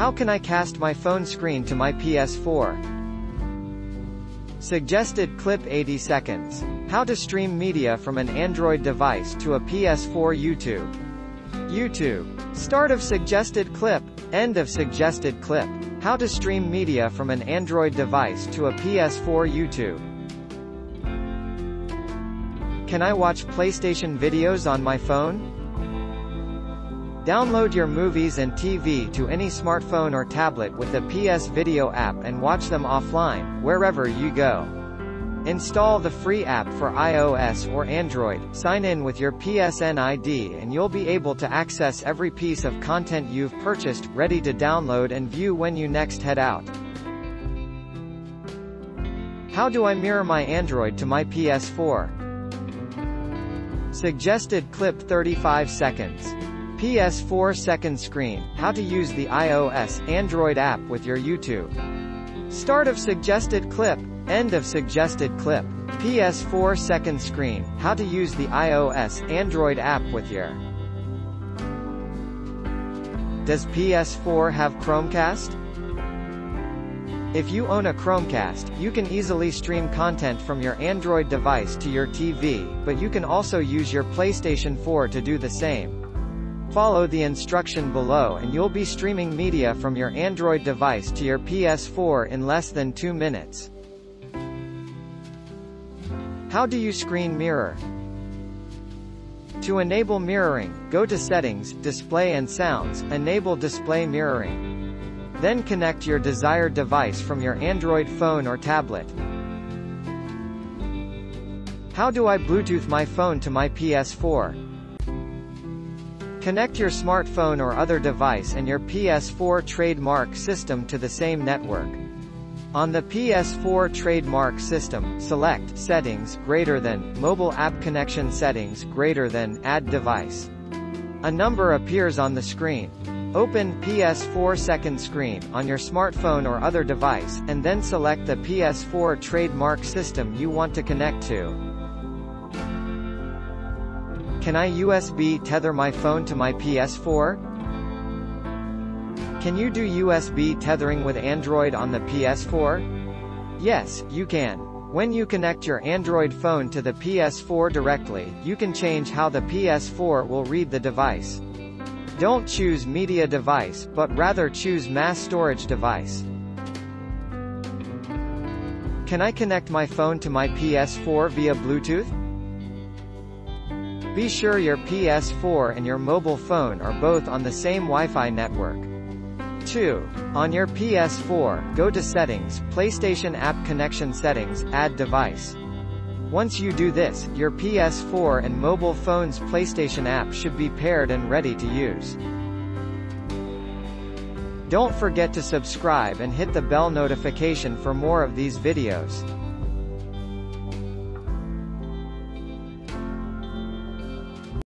How can I cast my phone screen to my PS4? Suggested clip 80 seconds. How to stream media from an Android device to a PS4. YouTube. Start of suggested clip. End of suggested clip. How to stream media from an Android device to a PS4. YouTube. Can I watch PlayStation videos on my phone? Download your movies and TV to any smartphone or tablet with the PS Video app and watch them offline, wherever you go. Install the free app for iOS or Android, sign in with your PSN ID and you'll be able to access every piece of content you've purchased, ready to download and view when you next head out. How do I mirror my Android to my PS4? Suggested clip 35 seconds. PS4 Second Screen, how to use the iOS, Android app with your YouTube. Start of suggested clip, end of suggested clip. PS4 Second Screen, how to use the iOS, Android app with your. Does PS4 have Chromecast? If you own a Chromecast, you can easily stream content from your Android device to your TV, but you can also use your PlayStation 4 to do the same. Follow the instruction below and you'll be streaming media from your Android device to your PS4 in less than 2 minutes. How do you screen mirror? To enable mirroring, go to Settings, Display and Sounds, enable display mirroring. Then connect your desired device from your Android phone or tablet. How do I Bluetooth my phone to my PS4? Connect your smartphone or other device and your PS4 trademark system to the same network. On the PS4 trademark system, select Settings > Mobile App Connection Settings > Add Device. A number appears on the screen. Open PS4 Second Screen on your smartphone or other device, and then select the PS4 trademark system you want to connect to. Can I USB tether my phone to my PS4? Can you do USB tethering with Android on the PS4? Yes, you can. When you connect your Android phone to the PS4 directly, you can change how the PS4 will read the device. Don't choose media device, but rather choose mass storage device. Can I connect my phone to my PS4 via Bluetooth? Be sure your PS4 and your mobile phone are both on the same Wi-Fi network. 2. On your PS4, go to Settings, PlayStation App Connection Settings, Add Device. Once you do this, your PS4 and mobile phone's PlayStation app should be paired and ready to use. Don't forget to subscribe and hit the bell notification for more of these videos.